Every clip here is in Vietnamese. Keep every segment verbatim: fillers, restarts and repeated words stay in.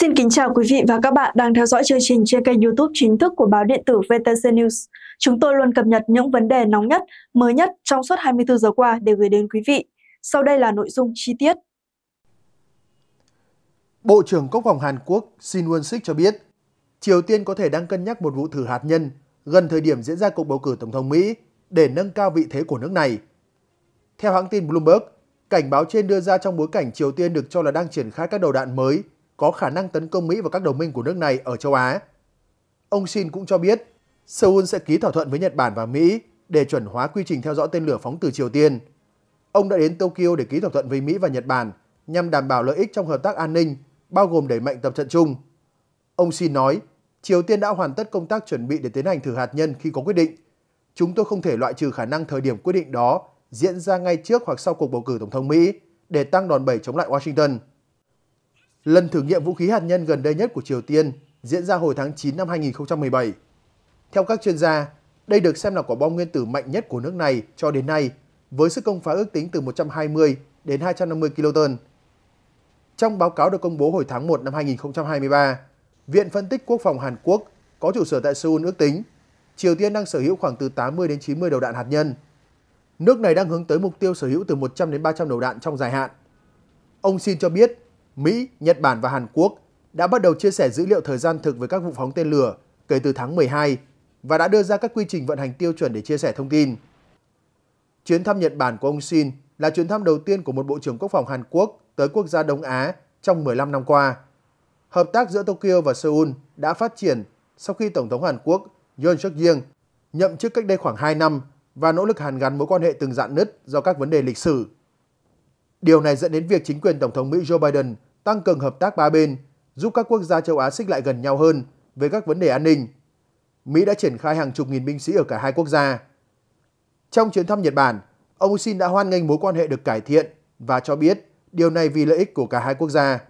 Xin kính chào quý vị và các bạn đang theo dõi chương trình trên kênh YouTube chính thức của báo điện tử vê tê xê News. Chúng tôi luôn cập nhật những vấn đề nóng nhất, mới nhất trong suốt hai mươi tư giờ qua để gửi đến quý vị. Sau đây là nội dung chi tiết. Bộ trưởng Quốc phòng Hàn Quốc Shin Won-sik cho biết, Triều Tiên có thể đang cân nhắc một vụ thử hạt nhân gần thời điểm diễn ra cuộc bầu cử Tổng thống Mỹ để nâng cao vị thế của nước này. Theo hãng tin Bloomberg, cảnh báo trên đưa ra trong bối cảnh Triều Tiên được cho là đang triển khai các đầu đạn mới có khả năng tấn công Mỹ và các đồng minh của nước này ở châu Á. Ông Shin cũng cho biết, Seoul sẽ ký thỏa thuận với Nhật Bản và Mỹ để chuẩn hóa quy trình theo dõi tên lửa phóng từ Triều Tiên. Ông đã đến Tokyo để ký thỏa thuận với Mỹ và Nhật Bản nhằm đảm bảo lợi ích trong hợp tác an ninh, bao gồm đẩy mạnh tập trận chung. Ông Shin nói, Triều Tiên đã hoàn tất công tác chuẩn bị để tiến hành thử hạt nhân khi có quyết định. Chúng tôi không thể loại trừ khả năng thời điểm quyết định đó diễn ra ngay trước hoặc sau cuộc bầu cử Tổng thống Mỹ để tăng đòn bẩy chống lại Washington. Lần thử nghiệm vũ khí hạt nhân gần đây nhất của Triều Tiên diễn ra hồi tháng chín năm hai nghìn không trăm mười bảy. Theo các chuyên gia, đây được xem là quả bom nguyên tử mạnh nhất của nước này cho đến nay, với sức công phá ước tính từ một trăm hai mươi đến hai trăm năm mươi ki-lô-tơn. Trong báo cáo được công bố hồi tháng một năm hai nghìn không trăm hai mươi ba, Viện Phân tích Quốc phòng Hàn Quốc có trụ sở tại Seoul ước tính Triều Tiên đang sở hữu khoảng từ tám mươi đến chín mươi đầu đạn hạt nhân. Nước này đang hướng tới mục tiêu sở hữu từ một trăm đến ba trăm đầu đạn trong dài hạn. Ông Shin cho biết, Mỹ, Nhật Bản và Hàn Quốc đã bắt đầu chia sẻ dữ liệu thời gian thực với các vụ phóng tên lửa kể từ tháng mười hai và đã đưa ra các quy trình vận hành tiêu chuẩn để chia sẻ thông tin. Chuyến thăm Nhật Bản của ông Shin là chuyến thăm đầu tiên của một Bộ trưởng Quốc phòng Hàn Quốc tới quốc gia Đông Á trong mười lăm năm qua. Hợp tác giữa Tokyo và Seoul đã phát triển sau khi Tổng thống Hàn Quốc Yoon Suk Yeol nhậm chức cách đây khoảng hai năm và nỗ lực hàn gắn mối quan hệ từng rạn nứt do các vấn đề lịch sử. Điều này dẫn đến việc chính quyền Tổng thống Mỹ Joe Biden tăng cường hợp tác ba bên, giúp các quốc gia châu Á xích lại gần nhau hơn về các vấn đề an ninh. Mỹ đã triển khai hàng chục nghìn binh sĩ ở cả hai quốc gia. Trong chuyến thăm Nhật Bản, ông Shin đã hoan nghênh mối quan hệ được cải thiện và cho biết điều này vì lợi ích của cả hai quốc gia.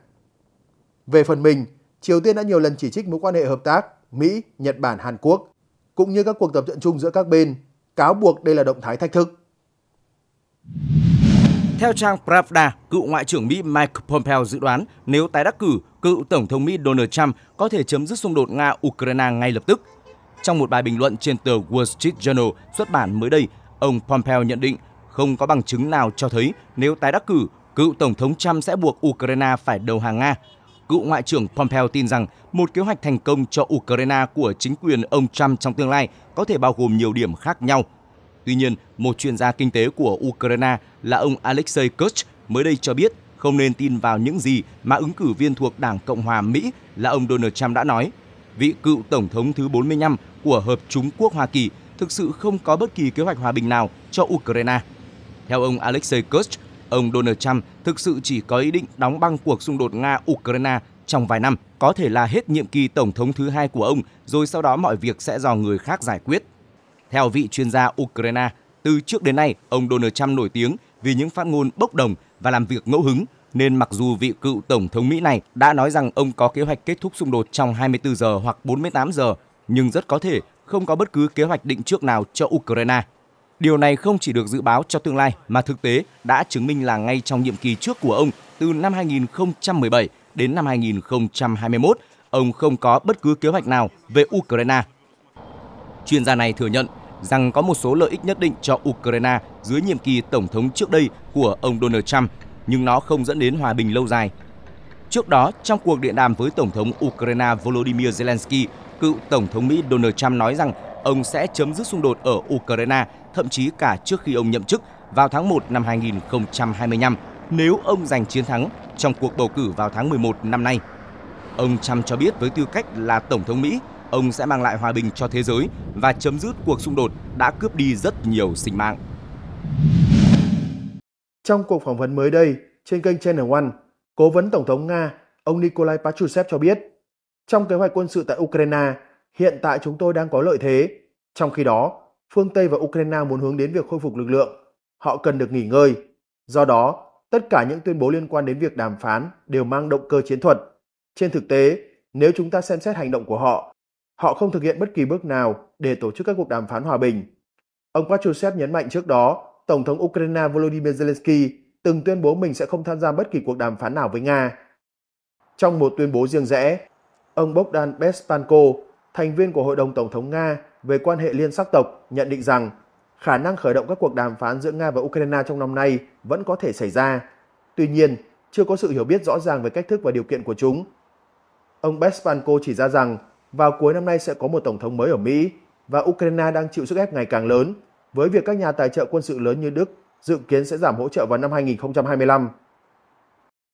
Về phần mình, Triều Tiên đã nhiều lần chỉ trích mối quan hệ hợp tác Mỹ, Nhật Bản, Hàn Quốc, cũng như các cuộc tập trận chung giữa các bên, cáo buộc đây là động thái thách thức. Theo trang Pravda, cựu Ngoại trưởng Mỹ Mike Pompeo dự đoán nếu tái đắc cử, cựu Tổng thống Mỹ Donald Trump có thể chấm dứt xung đột Nga-Ukraine ngay lập tức. Trong một bài bình luận trên tờ Wall Street Journal xuất bản mới đây, ông Pompeo nhận định không có bằng chứng nào cho thấy nếu tái đắc cử, cựu Tổng thống Trump sẽ buộc Ukraine phải đầu hàng Nga. Cựu Ngoại trưởng Pompeo tin rằng một kế hoạch thành công cho Ukraine của chính quyền ông Trump trong tương lai có thể bao gồm nhiều điểm khác nhau. Tuy nhiên, một chuyên gia kinh tế của Ukraine là ông Alexei Kuch mới đây cho biết không nên tin vào những gì mà ứng cử viên thuộc Đảng Cộng hòa Mỹ là ông Donald Trump đã nói. Vị cựu Tổng thống thứ bốn mươi lăm của Hợp chủng quốc Hoa Kỳ thực sự không có bất kỳ kế hoạch hòa bình nào cho Ukraine. Theo ông Alexei Kuch, ông Donald Trump thực sự chỉ có ý định đóng băng cuộc xung đột Nga-Ukraine trong vài năm, có thể là hết nhiệm kỳ Tổng thống thứ hai của ông, rồi sau đó mọi việc sẽ do người khác giải quyết. Theo vị chuyên gia Ukraine, từ trước đến nay, ông Donald Trump nổi tiếng vì những phát ngôn bốc đồng và làm việc ngẫu hứng, nên mặc dù vị cựu Tổng thống Mỹ này đã nói rằng ông có kế hoạch kết thúc xung đột trong hai mươi tư giờ hoặc bốn mươi tám giờ, nhưng rất có thể không có bất cứ kế hoạch định trước nào cho Ukraine. Điều này không chỉ được dự báo cho tương lai, mà thực tế đã chứng minh là ngay trong nhiệm kỳ trước của ông, từ năm hai nghìn không trăm mười bảy đến năm hai nghìn không trăm hai mươi mốt, ông không có bất cứ kế hoạch nào về Ukraine. Chuyên gia này thừa nhận rằng có một số lợi ích nhất định cho Ukraine dưới nhiệm kỳ Tổng thống trước đây của ông Donald Trump, nhưng nó không dẫn đến hòa bình lâu dài. Trước đó, trong cuộc điện đàm với Tổng thống Ukraine Volodymyr Zelensky, cựu Tổng thống Mỹ Donald Trump nói rằng ông sẽ chấm dứt xung đột ở Ukraine, thậm chí cả trước khi ông nhậm chức vào tháng một năm hai nghìn không trăm hai mươi lăm, nếu ông giành chiến thắng trong cuộc bầu cử vào tháng mười một năm nay. Ông Trump cho biết với tư cách là Tổng thống Mỹ, ông sẽ mang lại hòa bình cho thế giới và chấm dứt cuộc xung đột đã cướp đi rất nhiều sinh mạng. Trong cuộc phỏng vấn mới đây trên kênh Channel One, Cố vấn Tổng thống Nga, ông Nikolai Patrushev cho biết, trong kế hoạch quân sự tại Ukraine, hiện tại chúng tôi đang có lợi thế. Trong khi đó, phương Tây và Ukraine muốn hướng đến việc khôi phục lực lượng. Họ cần được nghỉ ngơi. Do đó, tất cả những tuyên bố liên quan đến việc đàm phán đều mang động cơ chiến thuật. Trên thực tế, nếu chúng ta xem xét hành động của họ, họ không thực hiện bất kỳ bước nào để tổ chức các cuộc đàm phán hòa bình. Ông Patrushev nhấn mạnh trước đó, Tổng thống Ukraine Volodymyr Zelensky từng tuyên bố mình sẽ không tham gia bất kỳ cuộc đàm phán nào với Nga. Trong một tuyên bố riêng rẽ, ông Bogdan Bespanko, thành viên của Hội đồng Tổng thống Nga về quan hệ liên sắc tộc, nhận định rằng khả năng khởi động các cuộc đàm phán giữa Nga và Ukraine trong năm nay vẫn có thể xảy ra. Tuy nhiên, chưa có sự hiểu biết rõ ràng về cách thức và điều kiện của chúng. Ông Bespanko chỉ ra rằng vào cuối năm nay sẽ có một Tổng thống mới ở Mỹ và Ukraine đang chịu sức ép ngày càng lớn với việc các nhà tài trợ quân sự lớn như Đức dự kiến sẽ giảm hỗ trợ vào năm hai nghìn không trăm hai mươi lăm.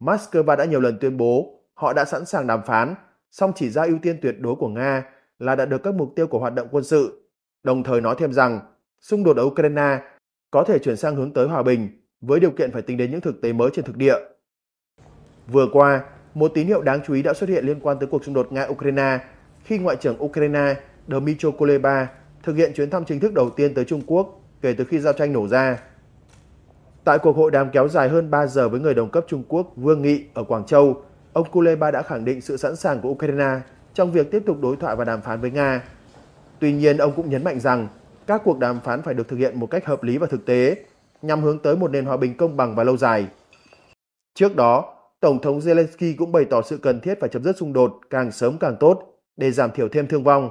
Moscow đã nhiều lần tuyên bố họ đã sẵn sàng đàm phán, song chỉ ra ưu tiên tuyệt đối của Nga là đạt được các mục tiêu của hoạt động quân sự, đồng thời nói thêm rằng xung đột ở Ukraine có thể chuyển sang hướng tới hòa bình với điều kiện phải tính đến những thực tế mới trên thực địa. Vừa qua, một tín hiệu đáng chú ý đã xuất hiện liên quan tới cuộc xung đột Nga-Ukraine khi Ngoại trưởng Ukraine Dmitry Kuleba thực hiện chuyến thăm chính thức đầu tiên tới Trung Quốc kể từ khi giao tranh nổ ra. Tại cuộc hội đàm kéo dài hơn ba giờ với người đồng cấp Trung Quốc Vương Nghị ở Quảng Châu, ông Kuleba đã khẳng định sự sẵn sàng của Ukraine trong việc tiếp tục đối thoại và đàm phán với Nga. Tuy nhiên, ông cũng nhấn mạnh rằng các cuộc đàm phán phải được thực hiện một cách hợp lý và thực tế, nhằm hướng tới một nền hòa bình công bằng và lâu dài. Trước đó, Tổng thống Zelensky cũng bày tỏ sự cần thiết phải chấm dứt xung đột càng sớm càng tốt để giảm thiểu thêm thương vong.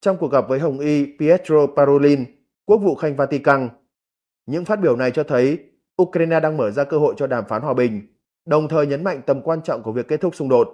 Trong cuộc gặp với Hồng Y Pietro Parolin, Quốc vụ Khanh Vatican, những phát biểu này cho thấy Ukraine đang mở ra cơ hội cho đàm phán hòa bình, đồng thời nhấn mạnh tầm quan trọng của việc kết thúc xung đột.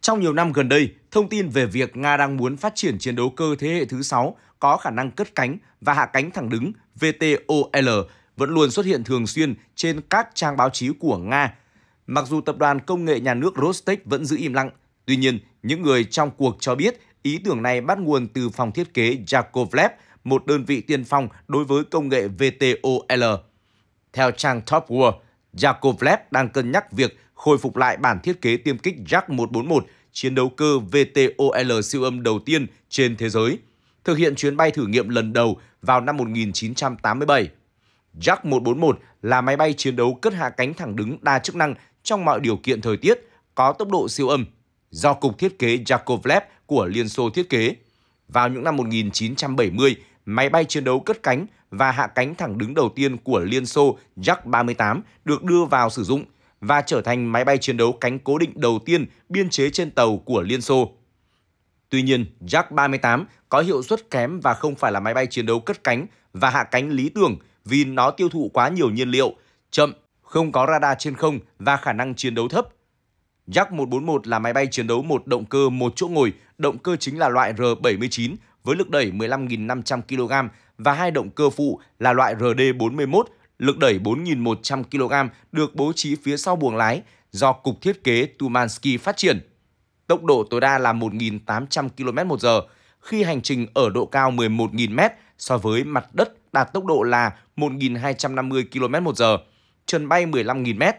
Trong nhiều năm gần đây, thông tin về việc Nga đang muốn phát triển chiến đấu cơ thế hệ thứ sáu có khả năng cất cánh và hạ cánh thẳng đứng vê tê o lờ vẫn luôn xuất hiện thường xuyên trên các trang báo chí của Nga. Mặc dù tập đoàn công nghệ nhà nước Rostec vẫn giữ im lặng, tuy nhiên, những người trong cuộc cho biết ý tưởng này bắt nguồn từ phòng thiết kế Jakovlev, một đơn vị tiên phong đối với công nghệ vê tê o lờ. Theo trang Top World, Jakovlev đang cân nhắc việc khôi phục lại bản thiết kế tiêm kích Yak một bốn một, chiến đấu cơ vê tê o lờ siêu âm đầu tiên trên thế giới, thực hiện chuyến bay thử nghiệm lần đầu vào năm một nghìn chín trăm tám mươi bảy. Yak một bốn một là máy bay chiến đấu cất hạ cánh thẳng đứng đa chức năng trong mọi điều kiện thời tiết, có tốc độ siêu âm, do Cục Thiết kế Jakovlev của Liên Xô thiết kế. Vào những năm một nghìn chín trăm bảy mươi, máy bay chiến đấu cất cánh và hạ cánh thẳng đứng đầu tiên của Liên Xô Yak ba tám được đưa vào sử dụng và trở thành máy bay chiến đấu cánh cố định đầu tiên biên chế trên tàu của Liên Xô. Tuy nhiên, Yak ba tám có hiệu suất kém và không phải là máy bay chiến đấu cất cánh và hạ cánh lý tưởng vì nó tiêu thụ quá nhiều nhiên liệu, chậm, không có radar trên không và khả năng chiến đấu thấp. Yak một bốn một là máy bay chiến đấu một động cơ một chỗ ngồi, động cơ chính là loại R bảy chín với lực đẩy mười lăm nghìn năm trăm ki lô gam và hai động cơ phụ là loại R D bốn mươi mốt, lực đẩy bốn nghìn một trăm ki lô gam được bố trí phía sau buồng lái do Cục Thiết kế Tumansky phát triển. Tốc độ tối đa là một nghìn tám trăm ki lô mét trên giờ khi hành trình ở độ cao mười một nghìn mét so với mặt đất đạt tốc độ là một nghìn hai trăm năm mươi ki lô mét trên giờ, trần bay mười lăm nghìn mét.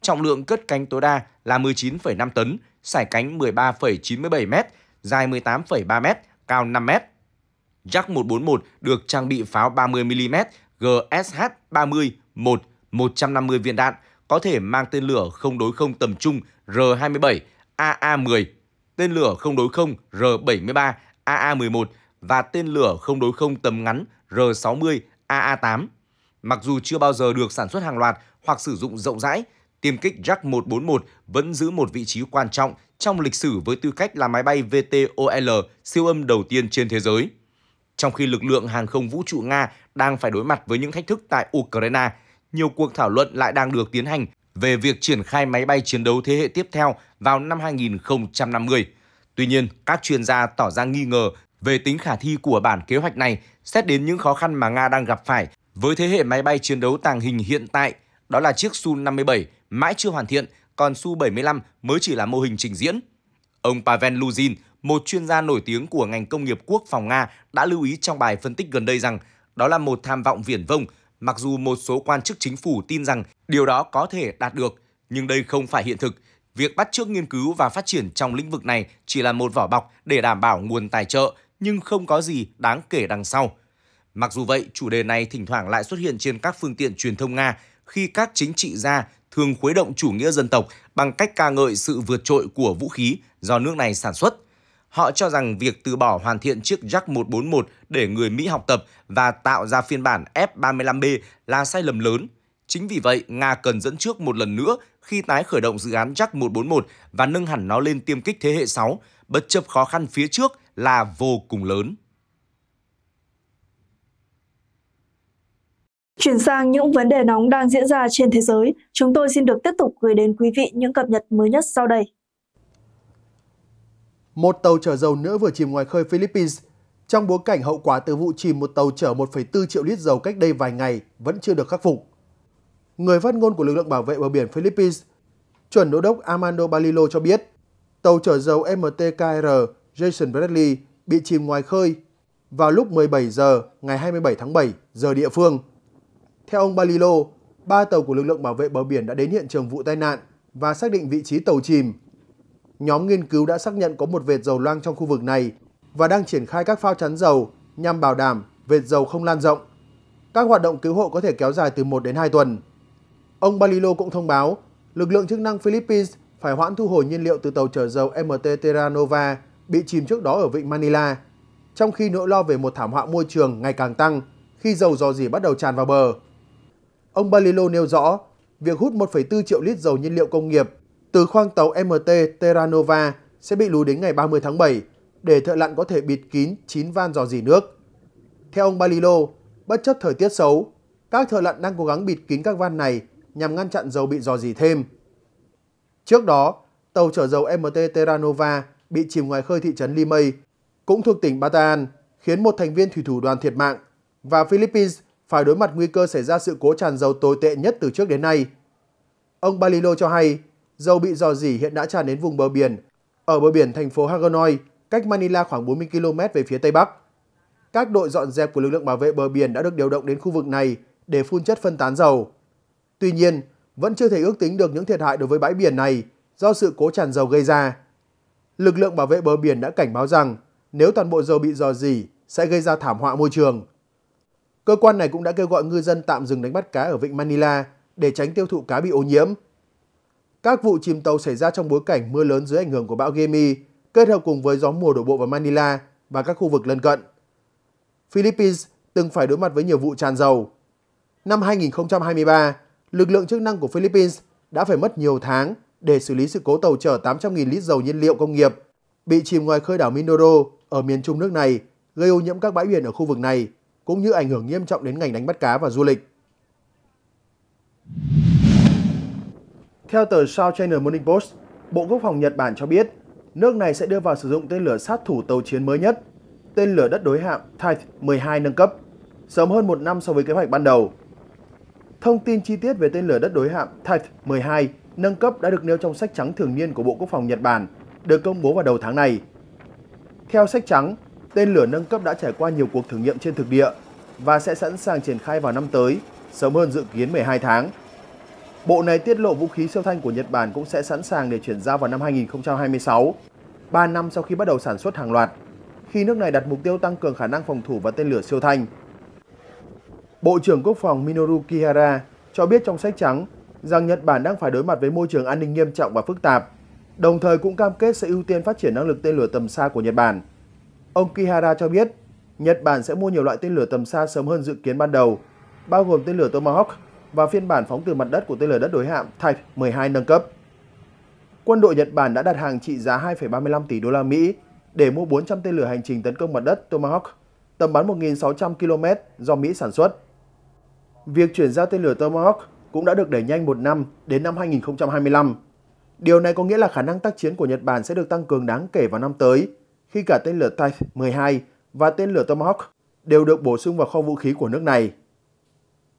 Trọng lượng cất cánh tối đa là mười chín phẩy năm tấn, sải cánh mười ba phẩy chín mươi bảy mét, dài mười tám phẩy ba mét, cao năm mét. Yak một bốn một được trang bị pháo ba mươi mi li mét G S H ba mươi một, một trăm năm mươi viên đạn, có thể mang tên lửa không đối không tầm trung R hai mươi bảy A A mười, tên lửa không đối không R bảy mươi ba A A mười một và tên lửa không đối không tầm ngắn R sáu mươi A A tám. Mặc dù chưa bao giờ được sản xuất hàng loạt hoặc sử dụng rộng rãi, tiêm kích Yak một bốn một vẫn giữ một vị trí quan trọng trong lịch sử với tư cách là máy bay vê tê o lờ siêu âm đầu tiên trên thế giới. Trong khi lực lượng hàng không vũ trụ Nga đang phải đối mặt với những thách thức tại Ukraine, nhiều cuộc thảo luận lại đang được tiến hành về việc triển khai máy bay chiến đấu thế hệ tiếp theo vào năm hai nghìn không trăm năm mươi. Tuy nhiên, các chuyên gia tỏ ra nghi ngờ về tính khả thi của bản kế hoạch này xét đến những khó khăn mà Nga đang gặp phải với thế hệ máy bay chiến đấu tàng hình hiện tại, đó là chiếc Su năm mươi bảy mãi chưa hoàn thiện, còn Su bảy mươi lăm mới chỉ là mô hình trình diễn. Ông Pavel Luzhin, một chuyên gia nổi tiếng của ngành công nghiệp quốc phòng Nga, đã lưu ý trong bài phân tích gần đây rằng đó là một tham vọng viển vông, mặc dù một số quan chức chính phủ tin rằng điều đó có thể đạt được, nhưng đây không phải hiện thực. Việc bắt chước nghiên cứu và phát triển trong lĩnh vực này chỉ là một vỏ bọc để đảm bảo nguồn tài trợ, nhưng không có gì đáng kể đằng sau. Mặc dù vậy, chủ đề này thỉnh thoảng lại xuất hiện trên các phương tiện truyền thông Nga khi các chính trị gia thường khuấy động chủ nghĩa dân tộc bằng cách ca ngợi sự vượt trội của vũ khí do nước này sản xuất. Họ cho rằng việc từ bỏ hoàn thiện chiếc Yak một bốn một để người Mỹ học tập và tạo ra phiên bản F ba mươi lăm B là sai lầm lớn, Chính vì vậy, Nga cần dẫn trước một lần nữa khi tái khởi động dự án Yak một bốn một và nâng hẳn nó lên tiêm kích thế hệ sáu, bất chấp khó khăn phía trước là vô cùng lớn. Chuyển sang những vấn đề nóng đang diễn ra trên thế giới, chúng tôi xin được tiếp tục gửi đến quý vị những cập nhật mới nhất sau đây. Một tàu chở dầu nữa vừa chìm ngoài khơi Philippines. Trong bối cảnh hậu quả từ vụ chìm một tàu chở một phẩy bốn triệu lít dầu cách đây vài ngày vẫn chưa được khắc phục. Người phát ngôn của lực lượng bảo vệ bờ biển Philippines, chuẩn đô đốc Armando Balillo cho biết, tàu chở dầu em tê ca rờ Jason Bradley bị chìm ngoài khơi vào lúc mười bảy giờ ngày hai mươi bảy tháng bảy giờ địa phương. Theo ông Balillo, ba tàu của lực lượng bảo vệ bờ biển đã đến hiện trường vụ tai nạn và xác định vị trí tàu chìm. Nhóm nghiên cứu đã xác nhận có một vệt dầu loang trong khu vực này và đang triển khai các phao chắn dầu nhằm bảo đảm vệt dầu không lan rộng. Các hoạt động cứu hộ có thể kéo dài từ một đến hai tuần. Ông Balillo cũng thông báo lực lượng chức năng Philippines phải hoãn thu hồi nhiên liệu từ tàu chở dầu em tê Terranova bị chìm trước đó ở vịnh Manila, trong khi nỗi lo về một thảm họa môi trường ngày càng tăng khi dầu rò rỉ bắt đầu tràn vào bờ. Ông Balillo nêu rõ việc hút một phẩy bốn triệu lít dầu nhiên liệu công nghiệp từ khoang tàu em tê Terranova sẽ bị lùi đến ngày ba mươi tháng bảy để thợ lặn có thể bịt kín chín van rò rỉ nước. Theo ông Balillo, bất chấp thời tiết xấu, các thợ lặn đang cố gắng bịt kín các van này nhằm ngăn chặn dầu bị rò rỉ thêm. Trước đó, tàu chở dầu em tê Terranova bị chìm ngoài khơi thị trấn Limay, cũng thuộc tỉnh Bataan, khiến một thành viên thủy thủ đoàn thiệt mạng và Philippines phải đối mặt nguy cơ xảy ra sự cố tràn dầu tồi tệ nhất từ trước đến nay. Ông Balillo cho hay, dầu bị rò rỉ hiện đã tràn đến vùng bờ biển, ở bờ biển thành phố Hagonoy, cách Manila khoảng bốn mươi ki lô mét về phía Tây Bắc. Các đội dọn dẹp của lực lượng bảo vệ bờ biển đã được điều động đến khu vực này để phun chất phân tán dầu. Tuy nhiên, vẫn chưa thể ước tính được những thiệt hại đối với bãi biển này do sự cố tràn dầu gây ra. Lực lượng bảo vệ bờ biển đã cảnh báo rằng nếu toàn bộ dầu bị rò rỉ sẽ gây ra thảm họa môi trường. Cơ quan này cũng đã kêu gọi ngư dân tạm dừng đánh bắt cá ở vịnh Manila để tránh tiêu thụ cá bị ô nhiễm. Các vụ chìm tàu xảy ra trong bối cảnh mưa lớn dưới ảnh hưởng của bão Gemi kết hợp cùng với gió mùa đổ bộ vào Manila và các khu vực lân cận. Philippines từng phải đối mặt với nhiều vụ tràn dầu. Năm hai nghìn không trăm hai mươi ba, lực lượng chức năng của Philippines đã phải mất nhiều tháng để xử lý sự cố tàu chở tám trăm nghìn lít dầu nhiên liệu công nghiệp bị chìm ngoài khơi đảo Mindoro ở miền trung nước này, gây ô nhiễm các bãi biển ở khu vực này, cũng như ảnh hưởng nghiêm trọng đến ngành đánh bắt cá và du lịch. Theo tờ South China Morning Post, Bộ Quốc phòng Nhật Bản cho biết nước này sẽ đưa vào sử dụng tên lửa sát thủ tàu chiến mới nhất, tên lửa đất đối hạm Type mười hai nâng cấp, sớm hơn một năm so với kế hoạch ban đầu. Thông tin chi tiết về tên lửa đất đối hạm Type mười hai nâng cấp đã được nêu trong sách trắng thường niên của Bộ Quốc phòng Nhật Bản, được công bố vào đầu tháng này. Theo sách trắng, tên lửa nâng cấp đã trải qua nhiều cuộc thử nghiệm trên thực địa và sẽ sẵn sàng triển khai vào năm tới, sớm hơn dự kiến mười hai tháng. Bộ này tiết lộ vũ khí siêu thanh của Nhật Bản cũng sẽ sẵn sàng để chuyển giao vào năm hai nghìn không trăm hai mươi sáu, ba năm sau khi bắt đầu sản xuất hàng loạt, khi nước này đặt mục tiêu tăng cường khả năng phòng thủ và tên lửa siêu thanh. Bộ trưởng Quốc phòng Minoru Kihara cho biết trong sách trắng rằng Nhật Bản đang phải đối mặt với môi trường an ninh nghiêm trọng và phức tạp, đồng thời cũng cam kết sẽ ưu tiên phát triển năng lực tên lửa tầm xa của Nhật Bản. Ông Kihara cho biết Nhật Bản sẽ mua nhiều loại tên lửa tầm xa sớm hơn dự kiến ban đầu, bao gồm tên lửa Tomahawk và phiên bản phóng từ mặt đất của tên lửa đất đối hạm Type mười hai nâng cấp. Quân đội Nhật Bản đã đặt hàng trị giá hai phẩy ba mươi lăm tỷ đô la Mỹ để mua bốn trăm tên lửa hành trình tấn công mặt đất Tomahawk, tầm bắn một nghìn sáu trăm ki lô mét do Mỹ sản xuất. Việc chuyển giao tên lửa Tomahawk cũng đã được đẩy nhanh một năm đến năm hai nghìn không trăm hai mươi lăm. Điều này có nghĩa là khả năng tác chiến của Nhật Bản sẽ được tăng cường đáng kể vào năm tới, khi cả tên lửa Type mười hai và tên lửa Tomahawk đều được bổ sung vào kho vũ khí của nước này.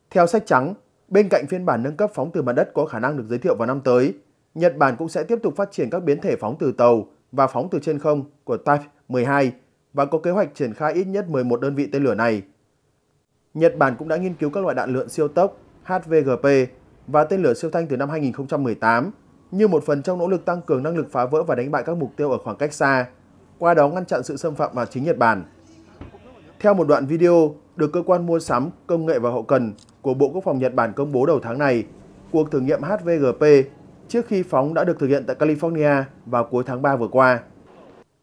Theo sách trắng, bên cạnh phiên bản nâng cấp phóng từ mặt đất có khả năng được giới thiệu vào năm tới, Nhật Bản cũng sẽ tiếp tục phát triển các biến thể phóng từ tàu và phóng từ trên không của Type mười hai và có kế hoạch triển khai ít nhất mười một đơn vị tên lửa này. Nhật Bản cũng đã nghiên cứu các loại đạn lượn siêu tốc H V G P và tên lửa siêu thanh từ năm hai nghìn không trăm mười tám như một phần trong nỗ lực tăng cường năng lực phá vỡ và đánh bại các mục tiêu ở khoảng cách xa, qua đó ngăn chặn sự xâm phạm vào chính Nhật Bản. Theo một đoạn video được cơ quan mua sắm, công nghệ và hậu cần của Bộ Quốc phòng Nhật Bản công bố đầu tháng này, cuộc thử nghiệm H V G P trước khi phóng đã được thực hiện tại California vào cuối tháng ba vừa qua.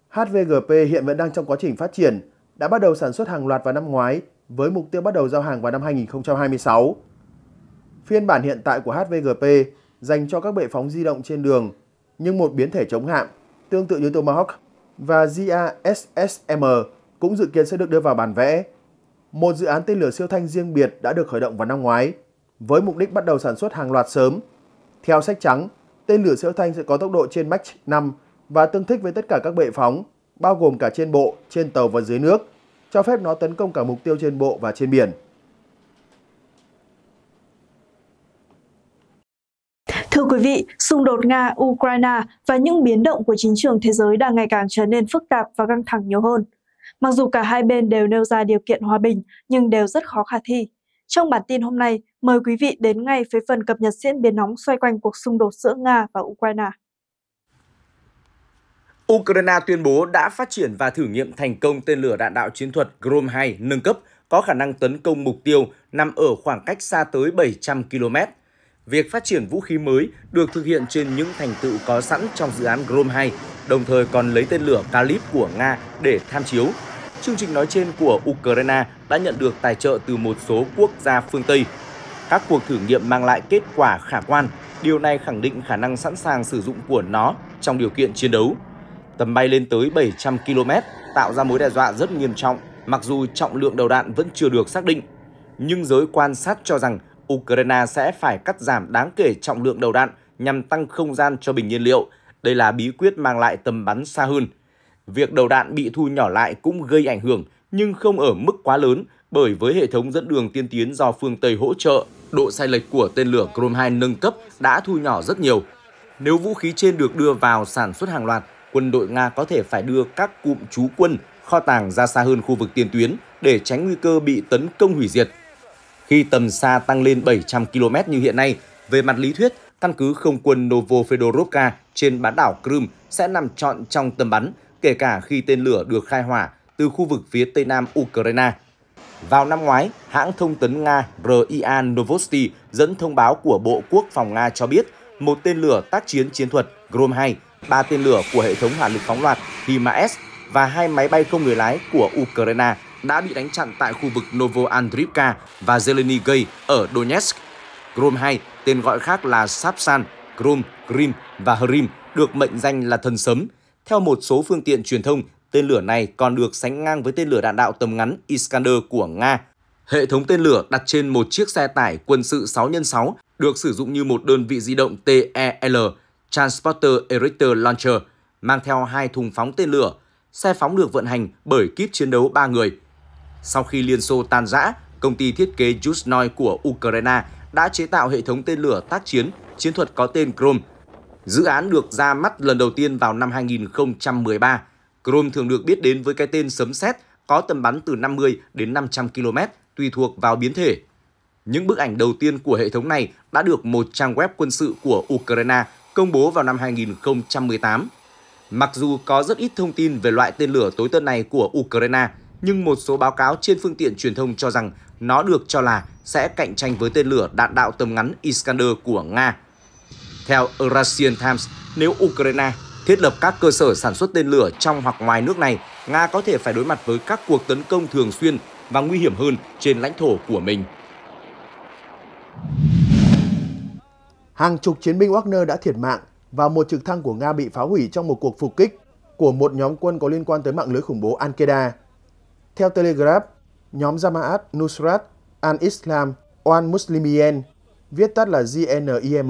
H V G P hiện vẫn đang trong quá trình phát triển, đã bắt đầu sản xuất hàng loạt vào năm ngoái với mục tiêu bắt đầu giao hàng vào năm hai nghìn không trăm hai mươi sáu. Phiên bản hiện tại của hát vê giê pê dành cho các bệ phóng di động trên đường, nhưng một biến thể chống hạm, tương tự như Tomahawk và giê a ét ét em cũng dự kiến sẽ được đưa vào bản vẽ. Một dự án tên lửa siêu thanh riêng biệt đã được khởi động vào năm ngoái, với mục đích bắt đầu sản xuất hàng loạt sớm. Theo sách trắng, tên lửa siêu thanh sẽ có tốc độ trên Mach năm và tương thích với tất cả các bệ phóng, bao gồm cả trên bộ, trên tàu và dưới nước, cho phép nó tấn công cả mục tiêu trên bộ và trên biển. Thưa quý vị, xung đột Nga-Ukraine và những biến động của chính trường thế giới đang ngày càng trở nên phức tạp và căng thẳng nhiều hơn. Mặc dù cả hai bên đều nêu ra điều kiện hòa bình, nhưng đều rất khó khả thi. Trong bản tin hôm nay, mời quý vị đến ngay với phần cập nhật diễn biến nóng xoay quanh cuộc xung đột giữa Nga và Ukraine. Ukraine tuyên bố đã phát triển và thử nghiệm thành công tên lửa đạn đạo chiến thuật Grom hai nâng cấp có khả năng tấn công mục tiêu nằm ở khoảng cách xa tới bảy trăm ki lô mét. Việc phát triển vũ khí mới được thực hiện trên những thành tựu có sẵn trong dự án Grom hai, đồng thời còn lấy tên lửa Kalib của Nga để tham chiếu. Chương trình nói trên của Ukraine đã nhận được tài trợ từ một số quốc gia phương Tây. Các cuộc thử nghiệm mang lại kết quả khả quan, điều này khẳng định khả năng sẵn sàng sử dụng của nó trong điều kiện chiến đấu. Tầm bay lên tới bảy trăm ki lô mét tạo ra mối đe dọa rất nghiêm trọng, mặc dù trọng lượng đầu đạn vẫn chưa được xác định. Nhưng giới quan sát cho rằng Ukraine sẽ phải cắt giảm đáng kể trọng lượng đầu đạn nhằm tăng không gian cho bình nhiên liệu. Đây là bí quyết mang lại tầm bắn xa hơn. Việc đầu đạn bị thu nhỏ lại cũng gây ảnh hưởng, nhưng không ở mức quá lớn bởi với hệ thống dẫn đường tiên tiến do phương Tây hỗ trợ, độ sai lệch của tên lửa Grom hai nâng cấp đã thu nhỏ rất nhiều. Nếu vũ khí trên được đưa vào sản xuất hàng loạt, quân đội Nga có thể phải đưa các cụm trú quân, kho tàng ra xa hơn khu vực tiền tuyến để tránh nguy cơ bị tấn công hủy diệt. Khi tầm xa tăng lên bảy trăm ki lô mét như hiện nay, về mặt lý thuyết, căn cứ không quân Novofedorovka trên bán đảo Crimea sẽ nằm trọn trong tầm bắn, kể cả khi tên lửa được khai hỏa từ khu vực phía tây nam Ukraine. Vào năm ngoái, hãng thông tấn Nga rờ i a Novosti dẫn thông báo của Bộ Quốc phòng Nga cho biết một tên lửa tác chiến chiến thuật Grom hai, ba tên lửa của hệ thống hỏa lực phóng loạt HIMARS và hai máy bay không người lái của Ukraine đã bị đánh chặn tại khu vực Novoandrivka và Zeleny Gay ở Donetsk. Grom hai, tên gọi khác là Sapsan, Grom, Grim và Hrim, được mệnh danh là thần sấm. Theo một số phương tiện truyền thông, tên lửa này còn được sánh ngang với tên lửa đạn đạo tầm ngắn Iskander của Nga. Hệ thống tên lửa đặt trên một chiếc xe tải quân sự sáu nhân sáu được sử dụng như một đơn vị di động tê e lờ, Transporter Erector Launcher, mang theo hai thùng phóng tên lửa. Xe phóng được vận hành bởi kíp chiến đấu ba người. Sau khi Liên Xô tan rã, công ty thiết kế Yuzhnoy của Ukraine đã chế tạo hệ thống tên lửa tác chiến, chiến thuật có tên Grom. Dự án được ra mắt lần đầu tiên vào năm hai nghìn không trăm mười ba. Grom thường được biết đến với cái tên sấm sét, có tầm bắn từ năm mươi đến năm trăm ki lô mét, tùy thuộc vào biến thể. Những bức ảnh đầu tiên của hệ thống này đã được một trang web quân sự của Ukraine công bố vào năm hai nghìn không trăm mười tám. Mặc dù có rất ít thông tin về loại tên lửa tối tân này của Ukraine, nhưng một số báo cáo trên phương tiện truyền thông cho rằng nó được cho là sẽ cạnh tranh với tên lửa đạn đạo tầm ngắn Iskander của Nga. Theo Eurasian Times, nếu Ukraine thiết lập các cơ sở sản xuất tên lửa trong hoặc ngoài nước này, Nga có thể phải đối mặt với các cuộc tấn công thường xuyên và nguy hiểm hơn trên lãnh thổ của mình. Hàng chục chiến binh Wagner đã thiệt mạng và một trực thăng của Nga bị phá hủy trong một cuộc phục kích của một nhóm quân có liên quan tới mạng lưới khủng bố Al-Qaeda. Theo Telegraph, nhóm Jama'at Nusrat al-Islam al-Muslimiyen, viết tắt là gi en i em,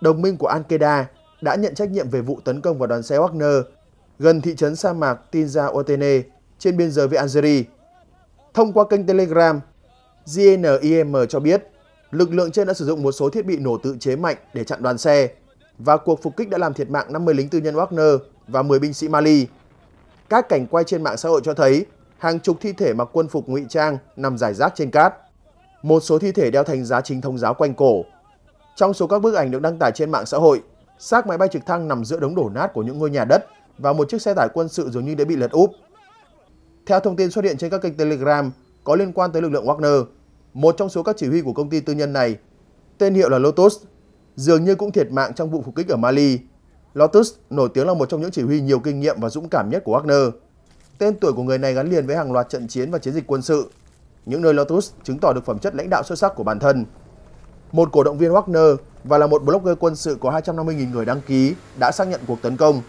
đồng minh của Al-Qaeda, đã nhận trách nhiệm về vụ tấn công vào đoàn xe Wagner gần thị trấn sa mạc Tinzaouaten trên biên giới với Algeria. Thông qua kênh Telegram, gi en i em cho biết lực lượng trên đã sử dụng một số thiết bị nổ tự chế mạnh để chặn đoàn xe và cuộc phục kích đã làm thiệt mạng năm mươi lính tư nhân Wagner và mười binh sĩ Mali. Các cảnh quay trên mạng xã hội cho thấy hàng chục thi thể mặc quân phục ngụy trang nằm rải rác trên cát. Một số thi thể đeo thành giá chính thông giáo quanh cổ. Trong số các bức ảnh được đăng tải trên mạng xã hội, xác máy bay trực thăng nằm giữa đống đổ nát của những ngôi nhà đất và một chiếc xe tải quân sự dường như đã bị lật úp. Theo thông tin xuất hiện trên các kênh Telegram có liên quan tới lực lượng Wagner, một trong số các chỉ huy của công ty tư nhân này, tên hiệu là Lotus, dường như cũng thiệt mạng trong vụ phục kích ở Mali. Lotus nổi tiếng là một trong những chỉ huy nhiều kinh nghiệm và dũng cảm nhất của Wagner. Tên tuổi của người này gắn liền với hàng loạt trận chiến và chiến dịch quân sự, những nơi Lotus chứng tỏ được phẩm chất lãnh đạo xuất sắc của bản thân. một cổ động viên Wagner và là một blogger quân sự có hai trăm năm mươi nghìn người đăng ký đã xác nhận cuộc tấn công.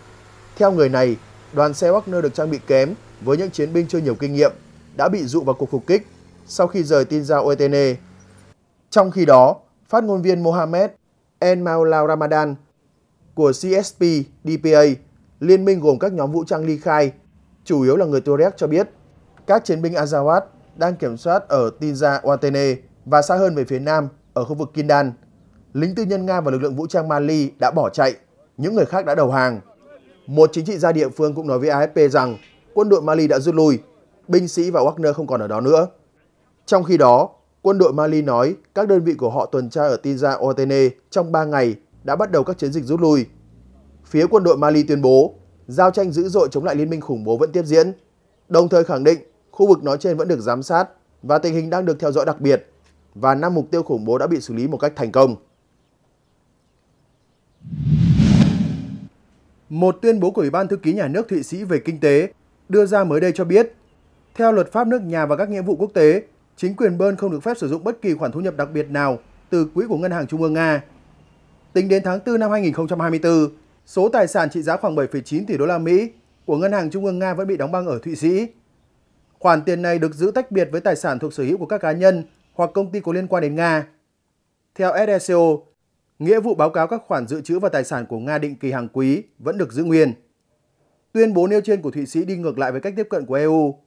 Theo người này, đoàn xe Wagner được trang bị kém với những chiến binh chưa nhiều kinh nghiệm, đã bị dụ vào cuộc phục kích sau khi rời Tinzaouaten. Trong khi đó, phát ngôn viên Mohammed El Maulao Ramadan của xê ét pê đê pê a, liên minh gồm các nhóm vũ trang ly khai, chủ yếu là người Tuareg cho biết, các chiến binh Azawad đang kiểm soát ở Tinzaouaten và xa hơn về phía nam ở khu vực Kindan. Lính tư nhân Nga và lực lượng vũ trang Mali đã bỏ chạy, những người khác đã đầu hàng. Một chính trị gia địa phương cũng nói với a ép pê rằng quân đội Mali đã rút lui, binh sĩ và Wagner không còn ở đó nữa. Trong khi đó, quân đội Mali nói các đơn vị của họ tuần tra ở Tinzaouaten trong ba ngày đã bắt đầu các chiến dịch rút lui. Phía quân đội Mali tuyên bố giao tranh dữ dội chống lại liên minh khủng bố vẫn tiếp diễn, đồng thời khẳng định khu vực nói trên vẫn được giám sát và tình hình đang được theo dõi đặc biệt, và năm mục tiêu khủng bố đã bị xử lý một cách thành công. Một tuyên bố của Ủy ban Thư ký Nhà nước Thụy Sĩ về Kinh tế đưa ra mới đây cho biết, theo luật pháp nước nhà và các nghĩa vụ quốc tế, chính quyền Bern không được phép sử dụng bất kỳ khoản thu nhập đặc biệt nào từ quỹ của Ngân hàng Trung ương Nga. Tính đến tháng tư năm hai nghìn không trăm hai mươi tư, số tài sản trị giá khoảng bảy phẩy chín tỷ đô la Mỹ của Ngân hàng Trung ương Nga vẫn bị đóng băng ở Thụy Sĩ. Khoản tiền này được giữ tách biệt với tài sản thuộc sở hữu của các cá nhân hoặc công ty có liên quan đến Nga. Theo ét đê xê o, nghĩa vụ báo cáo các khoản dự trữ và tài sản của Nga định kỳ hàng quý vẫn được giữ nguyên. Tuyên bố nêu trên của Thụy Sĩ đi ngược lại với cách tiếp cận của e u.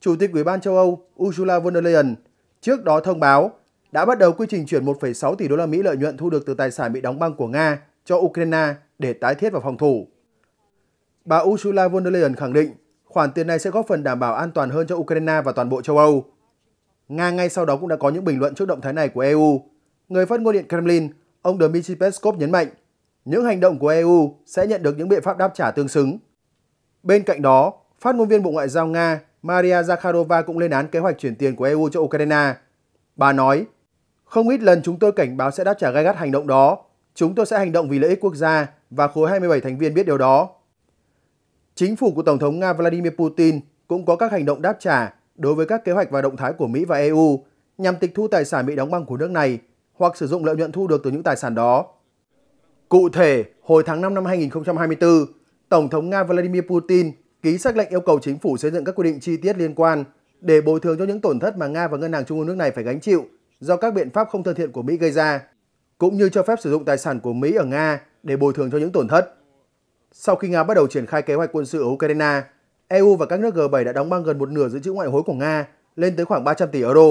Chủ tịch Ủy ban châu Âu Ursula von der Leyen trước đó thông báo đã bắt đầu quy trình chuyển một phẩy sáu tỷ đô la Mỹ lợi nhuận thu được từ tài sản bị đóng băng của Nga cho Ukraine để tái thiết và phòng thủ. Bà Ursula von der Leyen khẳng định khoản tiền này sẽ góp phần đảm bảo an toàn hơn cho Ukraine và toàn bộ châu Âu. Nga ngay sau đó cũng đã có những bình luận trước động thái này của e u. Người phát ngôn điện Kremlin, ông Dmitry Peskov nhấn mạnh những hành động của e u sẽ nhận được những biện pháp đáp trả tương xứng. Bên cạnh đó, phát ngôn viên Bộ Ngoại giao Nga Maria Zakharova cũng lên án kế hoạch chuyển tiền của e u cho Ukraine. Bà nói, không ít lần chúng tôi cảnh báo sẽ đáp trả gay gắt hành động đó. Chúng tôi sẽ hành động vì lợi ích quốc gia và khối hai mươi bảy thành viên biết điều đó. Chính phủ của Tổng thống Nga Vladimir Putin cũng có các hành động đáp trả đối với các kế hoạch và động thái của Mỹ và e u nhằm tịch thu tài sản bị đóng băng của nước này hoặc sử dụng lợi nhuận thu được từ những tài sản đó. Cụ thể, hồi tháng năm năm hai nghìn không trăm hai mươi tư, Tổng thống Nga Vladimir Putin ký sắc lệnh yêu cầu chính phủ xây dựng các quy định chi tiết liên quan để bồi thường cho những tổn thất mà Nga và Ngân hàng Trung ương nước này phải gánh chịu do các biện pháp không thân thiện của Mỹ gây ra, cũng như cho phép sử dụng tài sản của Mỹ ở Nga để bồi thường cho những tổn thất. Sau khi Nga bắt đầu triển khai kế hoạch quân sự ở Ukraine, e u và các nước G bảy đã đóng băng gần một nửa dự trữ ngoại hối của Nga lên tới khoảng ba trăm tỷ euro.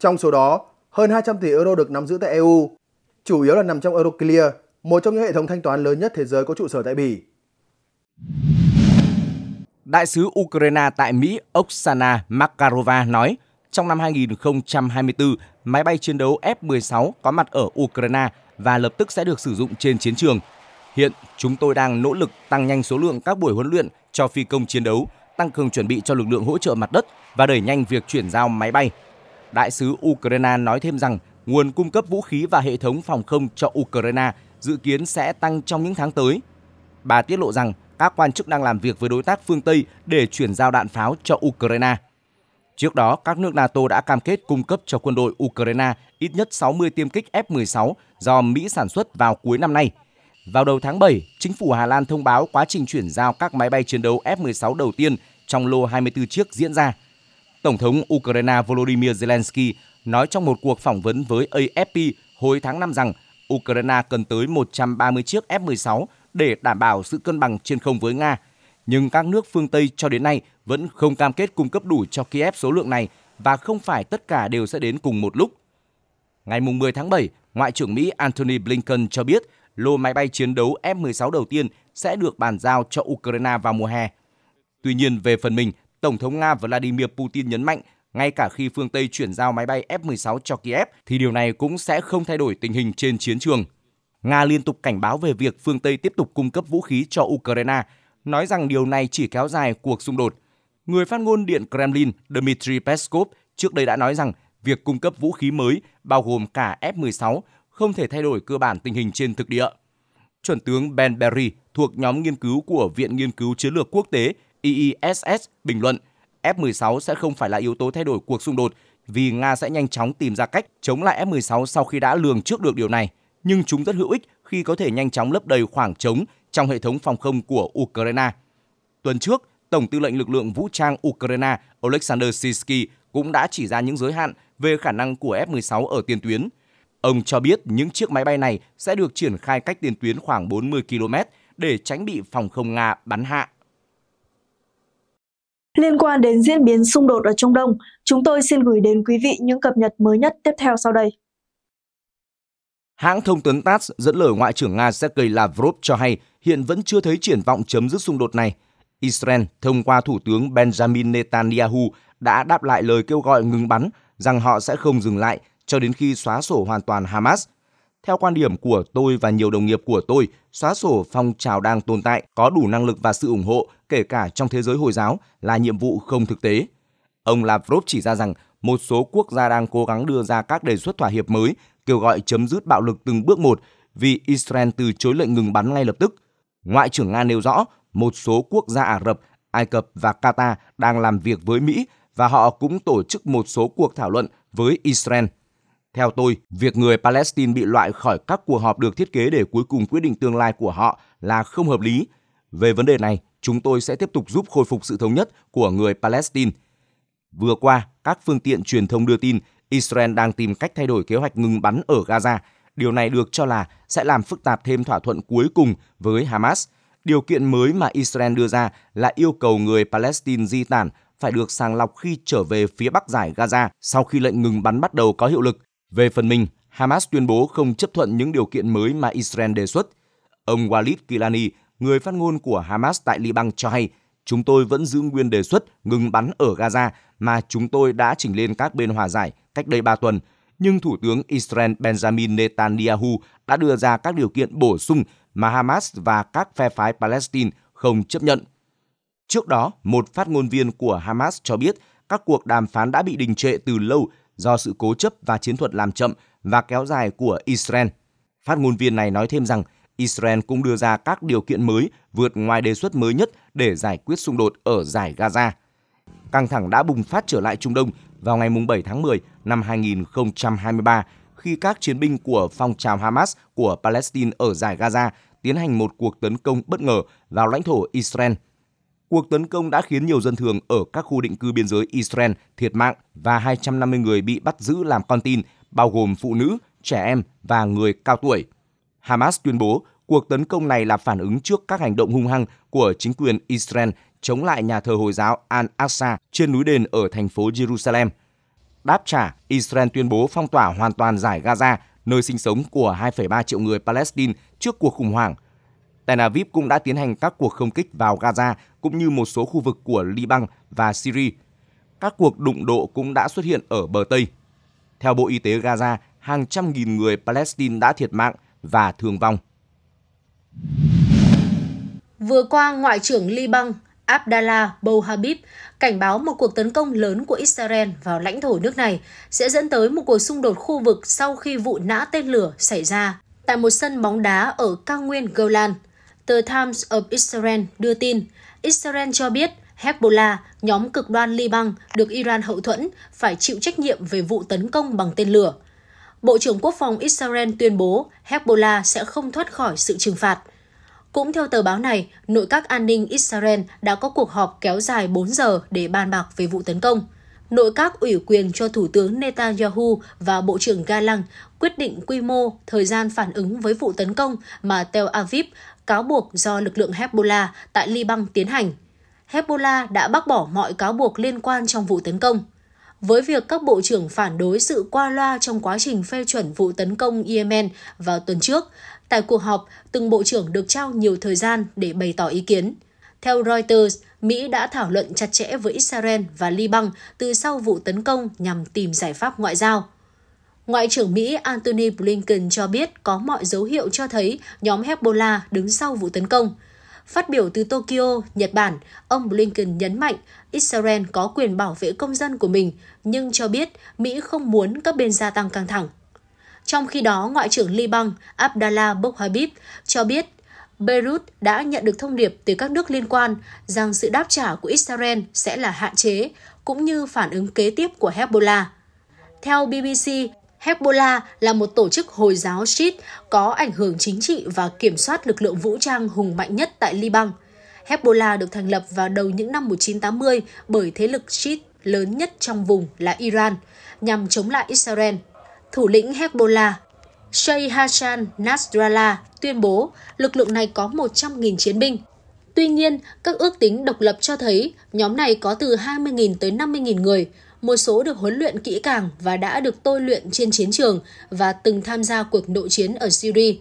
Trong số đó, hơn hai trăm tỷ euro được nắm giữ tại e u, chủ yếu là nằm trong Euroclear, một trong những hệ thống thanh toán lớn nhất thế giới có trụ sở tại Bỉ. Đại sứ Ukraine tại Mỹ Oksana Makarova nói, trong năm hai nghìn không trăm hai mươi tư, máy bay chiến đấu F mười sáu có mặt ở Ukraine và lập tức sẽ được sử dụng trên chiến trường. Hiện, chúng tôi đang nỗ lực tăng nhanh số lượng các buổi huấn luyện cho phi công chiến đấu, tăng cường chuẩn bị cho lực lượng hỗ trợ mặt đất và đẩy nhanh việc chuyển giao máy bay. Đại sứ Ukraine nói thêm rằng nguồn cung cấp vũ khí và hệ thống phòng không cho Ukraine dự kiến sẽ tăng trong những tháng tới. Bà tiết lộ rằng các quan chức đang làm việc với đối tác phương Tây để chuyển giao đạn pháo cho Ukraine. Trước đó, các nước NATO đã cam kết cung cấp cho quân đội Ukraine ít nhất sáu mươi tiêm kích F mười sáu do Mỹ sản xuất vào cuối năm nay. Vào đầu tháng bảy, chính phủ Hà Lan thông báo quá trình chuyển giao các máy bay chiến đấu F mười sáu đầu tiên trong lô hai mươi tư chiếc diễn ra. Tổng thống Ukraine Volodymyr Zelensky nói trong một cuộc phỏng vấn với a ép pê hồi tháng năm rằng Ukraine cần tới một trăm ba mươi chiếc F mười sáu để đảm bảo sự cân bằng trên không với Nga. Nhưng các nước phương Tây cho đến nay vẫn không cam kết cung cấp đủ cho Kiev số lượng này và không phải tất cả đều sẽ đến cùng một lúc. Ngày mười tháng bảy, Ngoại trưởng Mỹ Antony Blinken cho biết lô máy bay chiến đấu F mười sáu đầu tiên sẽ được bàn giao cho Ukraine vào mùa hè. Tuy nhiên, về phần mình, Tổng thống Nga Vladimir Putin nhấn mạnh ngay cả khi phương Tây chuyển giao máy bay F mười sáu cho Kiev thì điều này cũng sẽ không thay đổi tình hình trên chiến trường. Nga liên tục cảnh báo về việc phương Tây tiếp tục cung cấp vũ khí cho Ukraine, nói rằng điều này chỉ kéo dài cuộc xung đột. Người phát ngôn Điện Kremlin Dmitry Peskov trước đây đã nói rằng việc cung cấp vũ khí mới, bao gồm cả F mười sáu, không thể thay đổi cơ bản tình hình trên thực địa. Chuẩn tướng Ben Berry thuộc nhóm nghiên cứu của Viện Nghiên cứu Chiến lược Quốc tế I I S S bình luận ép mười sáu sẽ không phải là yếu tố thay đổi cuộc xung đột vì Nga sẽ nhanh chóng tìm ra cách chống lại ép mười sáu sau khi đã lường trước được điều này. Nhưng chúng rất hữu ích khi có thể nhanh chóng lấp đầy khoảng trống trong hệ thống phòng không của Ukraine. Tuần trước, Tổng tư lệnh lực lượng vũ trang Ukraine Alexander Sisky cũng đã chỉ ra những giới hạn về khả năng của ép mười sáu ở tiền tuyến. Ông cho biết những chiếc máy bay này sẽ được triển khai cách tiền tuyến khoảng bốn mươi ki lô mét để tránh bị phòng không Nga bắn hạ. Liên quan đến diễn biến xung đột ở Trung Đông, chúng tôi xin gửi đến quý vị những cập nhật mới nhất tiếp theo sau đây. Hãng thông tấn tát dẫn lời Ngoại trưởng Nga Sergei Lavrov cho hay hiện vẫn chưa thấy triển vọng chấm dứt xung đột này. Israel, thông qua Thủ tướng Benjamin Netanyahu, đã đáp lại lời kêu gọi ngừng bắn rằng họ sẽ không dừng lại cho đến khi xóa sổ hoàn toàn Hamas. Theo quan điểm của tôi và nhiều đồng nghiệp của tôi, xóa sổ phong trào đang tồn tại, có đủ năng lực và sự ủng hộ, kể cả trong thế giới Hồi giáo, là nhiệm vụ không thực tế. Ông Lavrov chỉ ra rằng một số quốc gia đang cố gắng đưa ra các đề xuất thỏa hiệp mới, kêu gọi chấm dứt bạo lực từng bước một vì Israel từ chối lệnh ngừng bắn ngay lập tức. Ngoại trưởng Nga nêu rõ một số quốc gia Ả Rập, Ai Cập và Qatar đang làm việc với Mỹ và họ cũng tổ chức một số cuộc thảo luận với Israel. Theo tôi, việc người Palestine bị loại khỏi các cuộc họp được thiết kế để cuối cùng quyết định tương lai của họ là không hợp lý. Về vấn đề này, chúng tôi sẽ tiếp tục giúp khôi phục sự thống nhất của người Palestine. Vừa qua, các phương tiện truyền thông đưa tin Israel đang tìm cách thay đổi kế hoạch ngừng bắn ở Gaza. Điều này được cho là sẽ làm phức tạp thêm thỏa thuận cuối cùng với Hamas. Điều kiện mới mà Israel đưa ra là yêu cầu người Palestine di tản phải được sàng lọc khi trở về phía bắc dải Gaza sau khi lệnh ngừng bắn bắt đầu có hiệu lực. Về phần mình, Hamas tuyên bố không chấp thuận những điều kiện mới mà Israel đề xuất. Ông Walid Kilani, người phát ngôn của Hamas tại Liban cho hay, chúng tôi vẫn giữ nguyên đề xuất ngừng bắn ở Gaza mà chúng tôi đã trình lên các bên hòa giải cách đây ba tuần, nhưng Thủ tướng Israel Benjamin Netanyahu đã đưa ra các điều kiện bổ sung mà Hamas và các phe phái Palestine không chấp nhận. Trước đó, một phát ngôn viên của Hamas cho biết các cuộc đàm phán đã bị đình trệ từ lâu do sự cố chấp và chiến thuật làm chậm và kéo dài của Israel. Phát ngôn viên này nói thêm rằng Israel cũng đưa ra các điều kiện mới vượt ngoài đề xuất mới nhất để giải quyết xung đột ở dải Gaza. Căng thẳng đã bùng phát trở lại Trung Đông vào ngày bảy tháng mười năm hai nghìn không trăm hai mươi ba khi các chiến binh của phong trào Hamas của Palestine ở dải Gaza tiến hành một cuộc tấn công bất ngờ vào lãnh thổ Israel. Cuộc tấn công đã khiến nhiều dân thường ở các khu định cư biên giới Israel thiệt mạng và hai trăm năm mươi người bị bắt giữ làm con tin, bao gồm phụ nữ, trẻ em và người cao tuổi. Hamas tuyên bố cuộc tấn công này là phản ứng trước các hành động hung hăng của chính quyền Israel chống lại nhà thờ Hồi giáo Al-Aqsa trên núi đền ở thành phố Jerusalem. Đáp trả, Israel tuyên bố phong tỏa hoàn toàn dải Gaza, nơi sinh sống của hai phẩy ba triệu người Palestine trước cuộc khủng hoảng. Tel Aviv cũng đã tiến hành các cuộc không kích vào Gaza cũng như một số khu vực của Liban và Syria. Các cuộc đụng độ cũng đã xuất hiện ở bờ Tây. Theo Bộ Y tế Gaza, hàng trăm nghìn người Palestine đã thiệt mạng và thương vong. Vừa qua, Ngoại trưởng Liban Abdallah Bouhabib cảnh báo một cuộc tấn công lớn của Israel vào lãnh thổ nước này sẽ dẫn tới một cuộc xung đột khu vực sau khi vụ nã tên lửa xảy ra tại một sân bóng đá ở cao nguyên Golan. The Times of Israel đưa tin, Israel cho biết Hezbollah, nhóm cực đoan Liban được Iran hậu thuẫn, phải chịu trách nhiệm về vụ tấn công bằng tên lửa. Bộ trưởng Quốc phòng Israel tuyên bố Hezbollah sẽ không thoát khỏi sự trừng phạt. Cũng theo tờ báo này, Nội các an ninh Israel đã có cuộc họp kéo dài bốn giờ để bàn bạc về vụ tấn công. Nội các ủy quyền cho Thủ tướng Netanyahu và Bộ trưởng Galan quyết định quy mô, thời gian phản ứng với vụ tấn công mà Tel Aviv cáo buộc do lực lượng Hezbollah tại Liban tiến hành. Hezbollah đã bác bỏ mọi cáo buộc liên quan trong vụ tấn công. Với việc các bộ trưởng phản đối sự qua loa trong quá trình phê chuẩn vụ tấn công Yemen vào tuần trước, tại cuộc họp, từng bộ trưởng được trao nhiều thời gian để bày tỏ ý kiến. Theo Reuters, Mỹ đã thảo luận chặt chẽ với Israel và Liban từ sau vụ tấn công nhằm tìm giải pháp ngoại giao. Ngoại trưởng Mỹ Antony Blinken cho biết có mọi dấu hiệu cho thấy nhóm Hezbollah đứng sau vụ tấn công. Phát biểu từ Tokyo, Nhật Bản, ông Blinken nhấn mạnh Israel có quyền bảo vệ công dân của mình, nhưng cho biết Mỹ không muốn các bên gia tăng căng thẳng. Trong khi đó, Ngoại trưởng Liban Abdallah Bouhabib cho biết Beirut đã nhận được thông điệp từ các nước liên quan rằng sự đáp trả của Israel sẽ là hạn chế, cũng như phản ứng kế tiếp của Hezbollah. Theo bê bê xê, Hezbollah là một tổ chức Hồi giáo Shi'it có ảnh hưởng chính trị và kiểm soát lực lượng vũ trang hùng mạnh nhất tại Liban. Hezbollah được thành lập vào đầu những năm một nghìn chín trăm tám mươi bởi thế lực Shi'it lớn nhất trong vùng là Iran, nhằm chống lại Israel. Thủ lĩnh Hezbollah, Sheikh Hassan Nasrallah, tuyên bố lực lượng này có một trăm nghìn chiến binh. Tuy nhiên, các ước tính độc lập cho thấy nhóm này có từ hai mươi nghìn tới năm mươi nghìn người, một số được huấn luyện kỹ càng và đã được tôi luyện trên chiến trường và từng tham gia cuộc nội chiến ở Syria.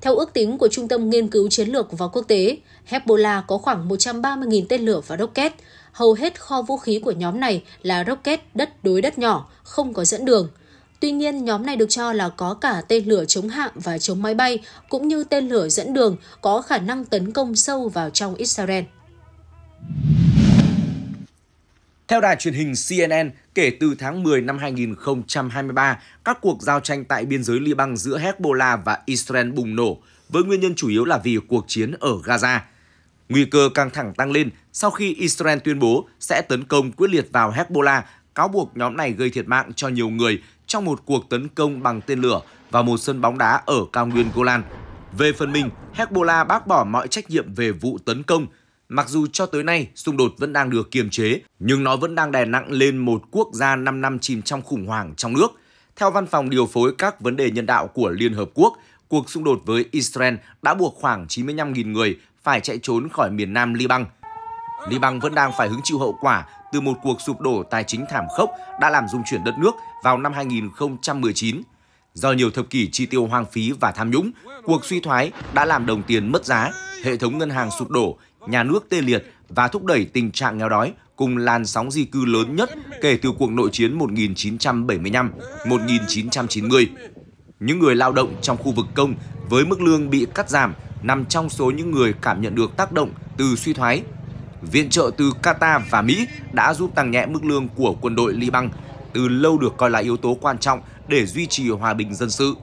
Theo ước tính của Trung tâm Nghiên cứu Chiến lược và Quốc tế, Hezbollah có khoảng một trăm ba mươi nghìn tên lửa và rocket. Hầu hết kho vũ khí của nhóm này là rocket đất đối đất nhỏ, không có dẫn đường. Tuy nhiên, nhóm này được cho là có cả tên lửa chống hạm và chống máy bay, cũng như tên lửa dẫn đường có khả năng tấn công sâu vào trong Israel. Theo đài truyền hình xê en en, kể từ tháng mười năm hai nghìn không trăm hai mươi ba, các cuộc giao tranh tại biên giới Liban giữa Hezbollah và Israel bùng nổ, với nguyên nhân chủ yếu là vì cuộc chiến ở Gaza. Nguy cơ căng thẳng tăng lên sau khi Israel tuyên bố sẽ tấn công quyết liệt vào Hezbollah, cáo buộc nhóm này gây thiệt mạng cho nhiều người trong một cuộc tấn công bằng tên lửa vào một sân bóng đá ở cao nguyên Golan. Về phần mình, Hezbollah bác bỏ mọi trách nhiệm về vụ tấn công. Mặc dù cho tới nay, xung đột vẫn đang được kiềm chế, nhưng nó vẫn đang đè nặng lên một quốc gia năm năm chìm trong khủng hoảng trong nước. Theo Văn phòng Điều phối các vấn đề nhân đạo của Liên Hợp Quốc, cuộc xung đột với Israel đã buộc khoảng chín mươi lăm nghìn người phải chạy trốn khỏi miền nam Liban. Liban vẫn đang phải hứng chịu hậu quả từ một cuộc sụp đổ tài chính thảm khốc đã làm rung chuyển đất nước vào năm hai nghìn không trăm mười chín. Do nhiều thập kỷ chi tiêu hoang phí và tham nhũng, cuộc suy thoái đã làm đồng tiền mất giá, hệ thống ngân hàng sụp đổ, nhà nước tê liệt và thúc đẩy tình trạng nghèo đói cùng làn sóng di cư lớn nhất kể từ cuộc nội chiến một nghìn chín trăm bảy mươi lăm đến một nghìn chín trăm chín mươi. Những người lao động trong khu vực công với mức lương bị cắt giảm nằm trong số những người cảm nhận được tác động từ suy thoái. Viện trợ từ Qatar và Mỹ đã giúp tăng nhẹ mức lương của quân đội Liban, từ lâu được coi là yếu tố quan trọng để duy trì hòa bình dân sự.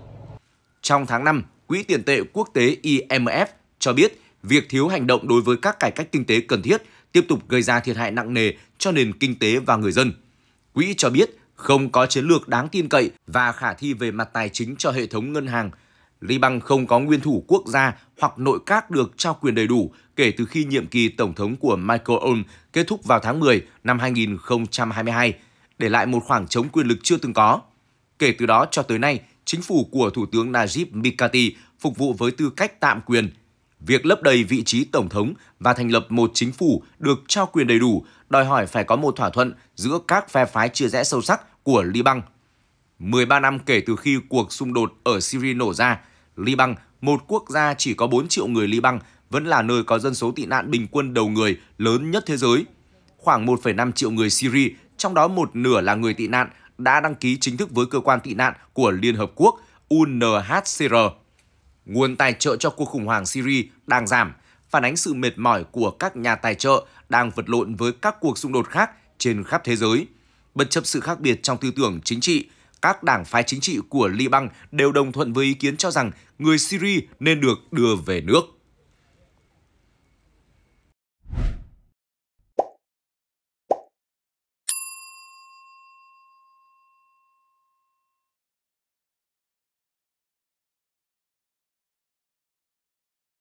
Trong tháng năm, Quỹ tiền tệ quốc tế i em ép cho biết việc thiếu hành động đối với các cải cách kinh tế cần thiết tiếp tục gây ra thiệt hại nặng nề cho nền kinh tế và người dân. Quỹ cho biết không có chiến lược đáng tin cậy và khả thi về mặt tài chính cho hệ thống ngân hàng. Liban không có nguyên thủ quốc gia hoặc nội các được trao quyền đầy đủ kể từ khi nhiệm kỳ tổng thống của Michael Aoun kết thúc vào tháng mười năm hai nghìn không trăm hai mươi hai, để lại một khoảng trống quyền lực chưa từng có. Kể từ đó cho tới nay, chính phủ của Thủ tướng Najib Mikati phục vụ với tư cách tạm quyền. Việc lấp đầy vị trí tổng thống và thành lập một chính phủ được trao quyền đầy đủ đòi hỏi phải có một thỏa thuận giữa các phe phái chia rẽ sâu sắc của Liban. mười ba năm kể từ khi cuộc xung đột ở Syria nổ ra, Liban, một quốc gia chỉ có bốn triệu người Liban, vẫn là nơi có dân số tị nạn bình quân đầu người lớn nhất thế giới. Khoảng một phẩy năm triệu người Syria, trong đó một nửa là người tị nạn, đã đăng ký chính thức với cơ quan tị nạn của Liên Hợp Quốc u en hát xê rờ. Nguồn tài trợ cho cuộc khủng hoảng Syria đang giảm, phản ánh sự mệt mỏi của các nhà tài trợ đang vật lộn với các cuộc xung đột khác trên khắp thế giới. Bất chấp sự khác biệt trong tư tưởng chính trị, các đảng phái chính trị của Liban đều đồng thuận với ý kiến cho rằng người Syria nên được đưa về nước.